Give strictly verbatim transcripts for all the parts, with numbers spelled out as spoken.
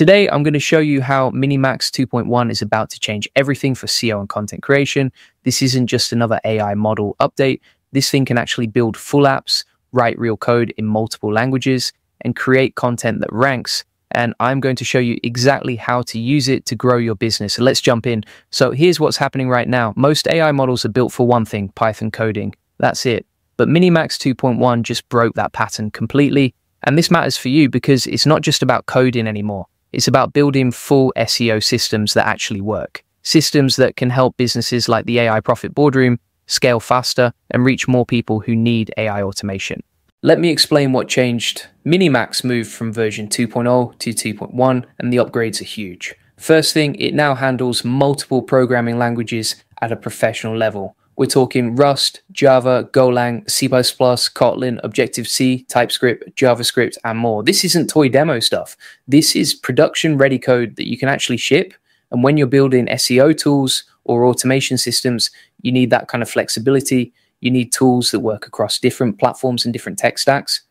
Today, I'm going to show you how MiniMax two point one is about to change everything for S E O and content creation. This isn't just another A I model update. This thing can actually build full apps, write real code in multiple languages, and create content that ranks. And I'm going to show you exactly how to use it to grow your business. So let's jump in. So here's what's happening right now. Most A I models are built for one thing, Python coding. That's it. But MiniMax two point one just broke that pattern completely. And this matters for you because it's not just about coding anymore. It's about building full S E O systems that actually work. Systems that can help businesses like the A I Profit Boardroom scale faster and reach more people who need A I automation. Let me explain what changed. MiniMax moved from version two point oh to two point one, and the upgrades are huge. First thing, it now handles multiple programming languages at a professional level. We're talking Rust, Java, Golang, C plus plus, Kotlin, Objective-C, TypeScript, JavaScript, and more. This isn't toy demo stuff. This is production-ready code that you can actually ship, and when you're building S E O tools or automation systems, you need that kind of flexibility. You need tools that work across different platforms and different tech stacks.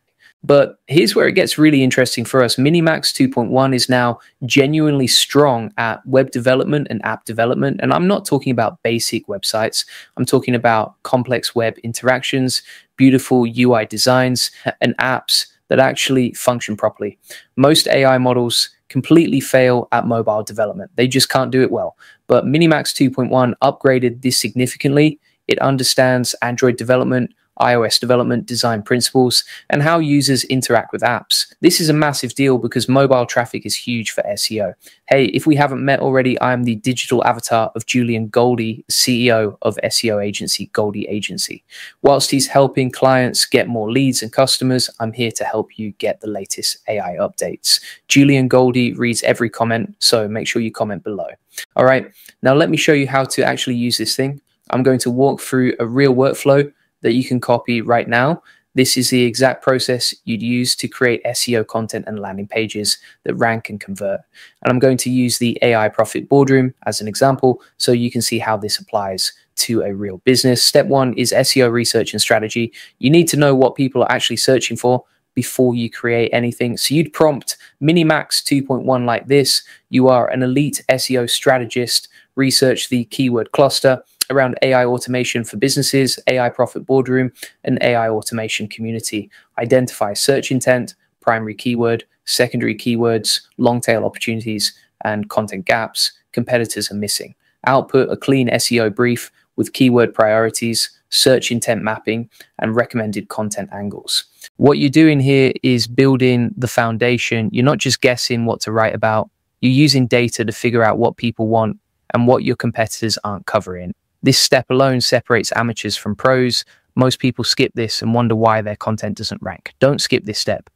But here's where it gets really interesting for us. MiniMax two point one is now genuinely strong at web development and app development. And I'm not talking about basic websites. I'm talking about complex web interactions, beautiful U I designs, and apps that actually function properly. Most A I models completely fail at mobile development. They just can't do it well. But MiniMax two point one upgraded this significantly. It understands Android development, iOS development, design principles, and how users interact with apps. This is a massive deal because mobile traffic is huge for S E O. Hey, if we haven't met already, I'm the digital avatar of Julian Goldie, C E O of S E O agency, Goldie Agency. Whilst he's helping clients get more leads and customers, I'm here to help you get the latest A I updates. Julian Goldie reads every comment, so make sure you comment below. All right, now let me show you how to actually use this thing. I'm going to walk through a real workflow that you can copy right now. This is the exact process you'd use to create S E O content and landing pages that rank and convert. And I'm going to use the A I Profit Boardroom as an example so you can see how this applies to a real business. Step one is S E O research and strategy. You need to know what people are actually searching for before you create anything. So you'd prompt MiniMax two point one like this. You are an elite S E O strategist. Research the keyword cluster around A I automation for businesses, A I Profit Boardroom, and A I automation community. Identify search intent, primary keyword, secondary keywords, long tail opportunities, and content gaps competitors are missing. Output a clean S E O brief with keyword priorities, search intent mapping, and recommended content angles. What you're doing here is building the foundation. You're not just guessing what to write about. You're using data to figure out what people want and what your competitors aren't covering. This step alone separates amateurs from pros. Most people skip this and wonder why their content doesn't rank. Don't skip this step.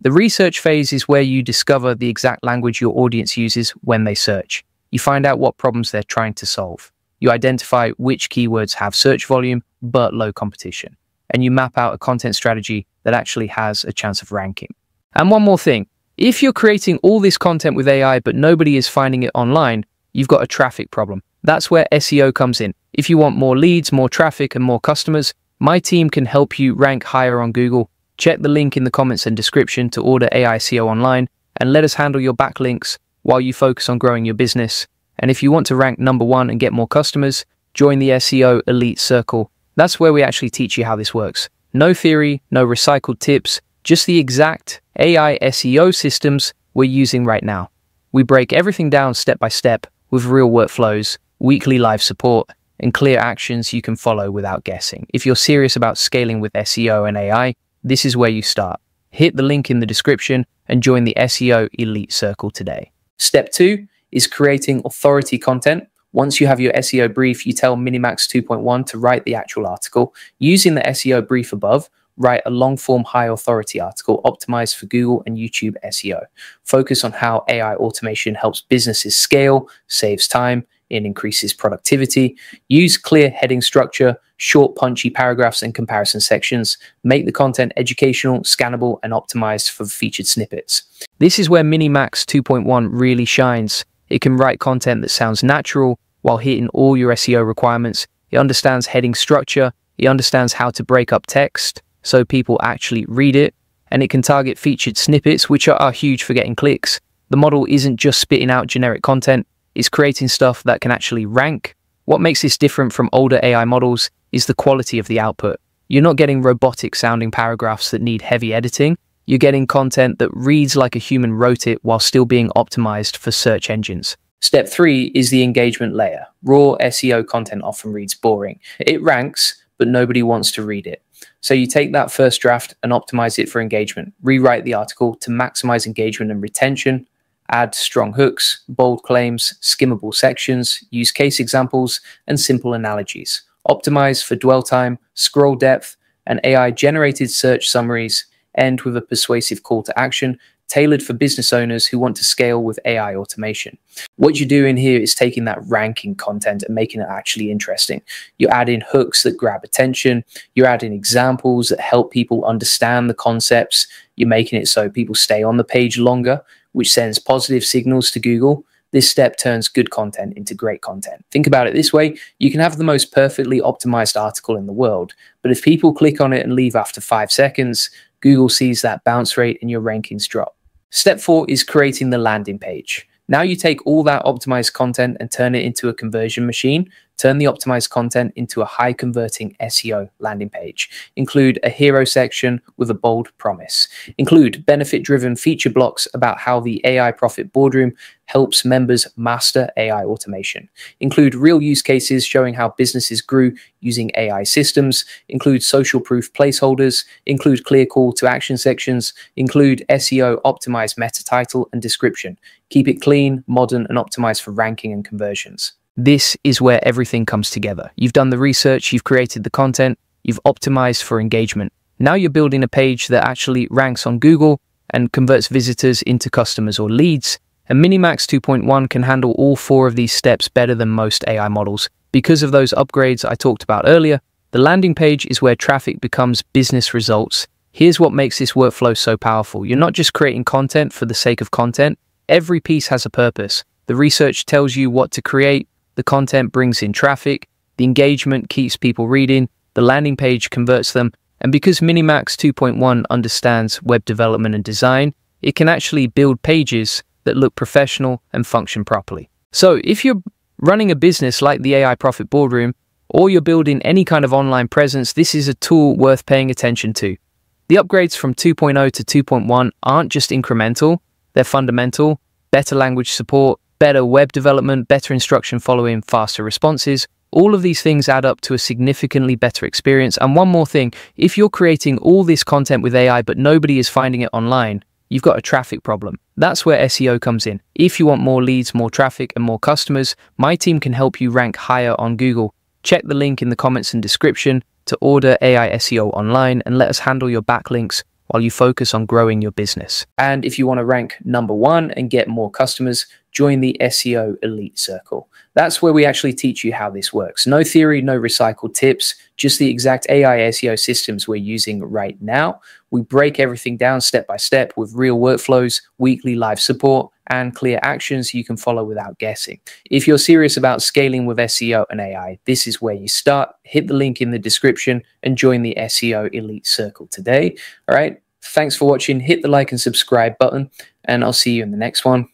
The research phase is where you discover the exact language your audience uses when they search. You find out what problems they're trying to solve. You identify which keywords have search volume but low competition. And you map out a content strategy that actually has a chance of ranking. And one more thing, if you're creating all this content with A I but nobody is finding it online, you've got a traffic problem. That's where S E O comes in. If you want more leads, more traffic, and more customers, my team can help you rank higher on Google. Check the link in the comments and description to order A I S E O online, and let us handle your backlinks while you focus on growing your business. And if you want to rank number one and get more customers, join the S E O Elite Circle. That's where we actually teach you how this works. No theory, no recycled tips, just the exact A I S E O systems we're using right now. We break everything down step by step with real workflows, weekly live support, and clear actions you can follow without guessing. If you're serious about scaling with S E O and A I, this is where you start. Hit the link in the description and join the S E O Elite Circle today. Step two is creating authority content. Once you have your S E O brief, you tell MiniMax two point one to write the actual article. Using the S E O brief above, write a long-form high-authority article optimized for Google and YouTube S E O. Focus on how A I automation helps businesses scale, saves time, and increases productivity. Use clear heading structure, short, punchy paragraphs and comparison sections. Make the content educational, scannable, and optimized for featured snippets. This is where MiniMax two point one really shines. It can write content that sounds natural while hitting all your S E O requirements. It understands heading structure. It understands how to break up text so people actually read it, and it can target featured snippets, which are, are huge for getting clicks. The model isn't just spitting out generic content, it's creating stuff that can actually rank. What makes this different from older A I models is the quality of the output. You're not getting robotic-sounding paragraphs that need heavy editing. You're getting content that reads like a human wrote it while still being optimized for search engines. Step three is the engagement layer. Raw S E O content often reads boring. It ranks, but nobody wants to read it. So you take that first draft and optimize it for engagement. Rewrite the article to maximize engagement and retention. Add strong hooks, bold claims, skimmable sections, use case examples, and simple analogies. Optimize for dwell time, scroll depth, and A I-generated search summaries. End with a persuasive call to action tailored for business owners who want to scale with A I automation. What you're doing here is taking that ranking content and making it actually interesting. You're adding hooks that grab attention. You're adding examples that help people understand the concepts. You're making it so people stay on the page longer, which sends positive signals to Google. This step turns good content into great content. Think about it this way. You can have the most perfectly optimized article in the world, but if people click on it and leave after five seconds, Google sees that bounce rate and your rankings drop. Step four is creating the landing page. Now you take all that optimized content and turn it into a conversion machine. Turn the optimized content into a high converting S E O landing page. Include a hero section with a bold promise. Include benefit driven feature blocks about how the A I Profit Boardroom helps members master A I automation. Include real use cases showing how businesses grew using A I systems. Include social proof placeholders. Include clear call to action sections. Include S E O optimized meta title and description. Keep it clean, modern, and optimized for ranking and conversions. This is where everything comes together. You've done the research, you've created the content, you've optimized for engagement. Now you're building a page that actually ranks on Google and converts visitors into customers or leads. And MiniMax two point one can handle all four of these steps better than most A I models. Because of those upgrades I talked about earlier, the landing page is where traffic becomes business results. Here's what makes this workflow so powerful. You're not just creating content for the sake of content. Every piece has a purpose. The research tells you what to create. The content brings in traffic, the engagement keeps people reading, the landing page converts them, and because MiniMax two point one understands web development and design, it can actually build pages that look professional and function properly. So if you're running a business like the A I Profit Boardroom, or you're building any kind of online presence, this is a tool worth paying attention to. The upgrades from two point oh to two point one aren't just incremental, they're fundamental. Better language support, better web development, better instruction following, faster responses. All of these things add up to a significantly better experience. And one more thing, if you're creating all this content with A I, but nobody is finding it online, you've got a traffic problem. That's where S E O comes in. If you want more leads, more traffic, and more customers, my team can help you rank higher on Google. Check the link in the comments and description to order A I S E O online and let us handle your backlinks while you focus on growing your business. And if you want to rank number one and get more customers, join the S E O Elite Circle. That's where we actually teach you how this works. No theory, no recycled tips, just the exact A I S E O systems we're using right now. We break everything down step by step with real workflows, weekly live support, and clear actions you can follow without guessing. If you're serious about scaling with S E O and A I, this is where you start. Hit the link in the description and join the S E O Elite Circle today. All right, thanks for watching. Hit the like and subscribe button, and I'll see you in the next one.